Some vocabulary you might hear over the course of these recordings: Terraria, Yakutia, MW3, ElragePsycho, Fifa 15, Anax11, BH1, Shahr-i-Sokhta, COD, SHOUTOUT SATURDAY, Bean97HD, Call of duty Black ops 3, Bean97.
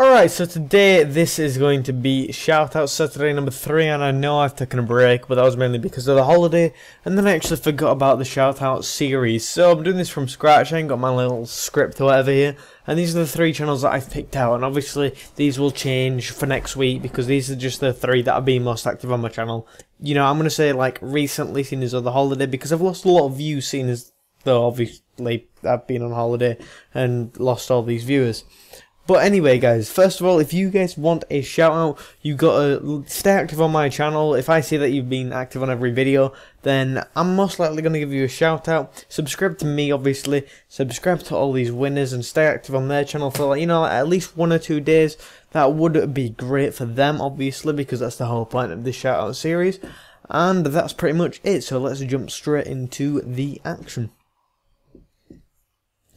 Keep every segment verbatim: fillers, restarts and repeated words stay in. Alright, so today this is going to be Shoutout Saturday number three, and I know I've taken a break, but that was mainly because of the holiday, and then I actually forgot about the Shoutout series. So I'm doing this from scratch. I ain't got my little script or whatever here, and these are the three channels that I've picked out, and obviously these will change for next week because these are just the three that have been most active on my channel. You know, I'm going to say like recently, seeing as though the holiday, because I've lost a lot of views seeing as though obviously I've been on holiday and lost all these viewers. But anyway guys, first of all, if you guys want a shout out, you gotta stay active on my channel. If I see that you've been active on every video, then I'm most likely gonna give you a shout out. Subscribe to me obviously, subscribe to all these winners and stay active on their channel for, like, you know, at least one or two days. That would be great for them obviously, because that's the whole point of this shout out series. And that's pretty much it, so let's jump straight into the action.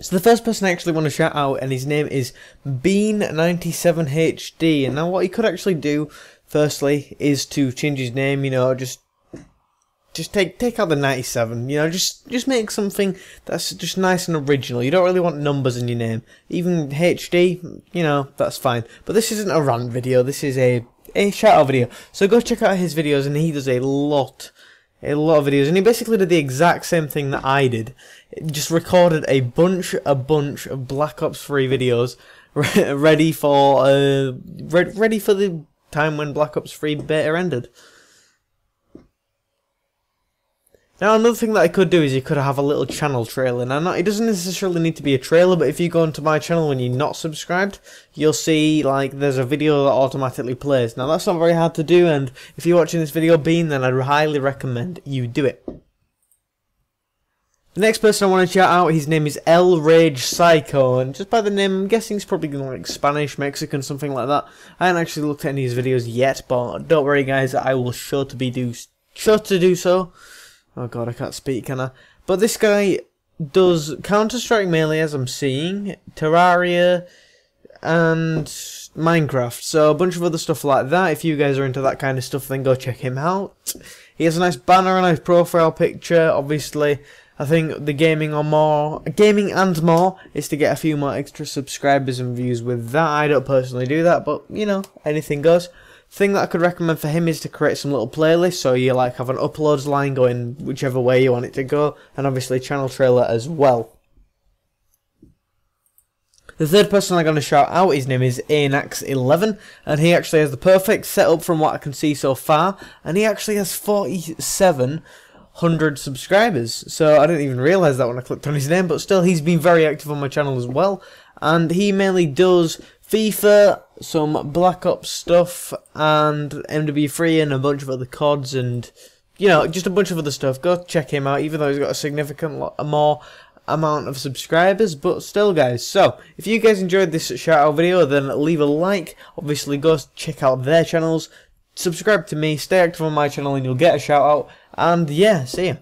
So the first person I actually want to shout out, and his name is Bean ninety-seven H D, and now what he could actually do firstly is to change his name, you know, just just take take out the ninety-seven, you know, just just make something that's just nice and original. You don't really want numbers in your name, even H D, you know, that's fine. But this isn't a rant video, this is a a shout out video, so go check out his videos, and he does a lot a lot of videos, and he basically did the exact same thing that I did. It just recorded a bunch a bunch of Black Ops three videos re ready for uh re ready for the time when Black Ops three beta ended. Now another thing that I could do is you could have a little channel trailer. Now not, it doesn't necessarily need to be a trailer, but if you go into my channel when you're not subscribed, you'll see like there's a video that automatically plays. Now that's not very hard to do, and if you're watching this video, Bean, then I'd highly recommend you do it. The next person I want to shout out, his name is ElragePsycho, and just by the name I'm guessing he's probably like Spanish, Mexican, something like that. I haven't actually looked at any of his videos yet, but don't worry guys, I will sure to be do sure to do so. Oh god, I can't speak, can I? But this guy does Counter-Strike Melee, as I'm seeing, Terraria, and Minecraft. So a bunch of other stuff like that. If you guys are into that kind of stuff, then go check him out. He has a nice banner, a nice profile picture. Obviously, I think the gaming or more, gaming and more, is to get a few more extra subscribers and views with that. I don't personally do that, but, you know, anything goes. Thing that I could recommend for him is to create some little playlist, so you like have an uploads line going whichever way you want it to go, and obviously channel trailer as well. The third person I'm going to shout out, his name is Anax eleven, and he actually has the perfect setup from what I can see so far, and he actually has forty-seven hundred subscribers, so I didn't even realise that when I clicked on his name, but still he's been very active on my channel as well, and he mainly does FIFA, some Black Ops stuff, and M W three, and a bunch of other C O Ds, and, you know, just a bunch of other stuff. Go check him out, even though he's got a significant lot more amount of subscribers, but still guys. So if you guys enjoyed this shout out video, then leave a like, obviously go check out their channels, subscribe to me, stay active on my channel, and you'll get a shout out, and yeah, see ya.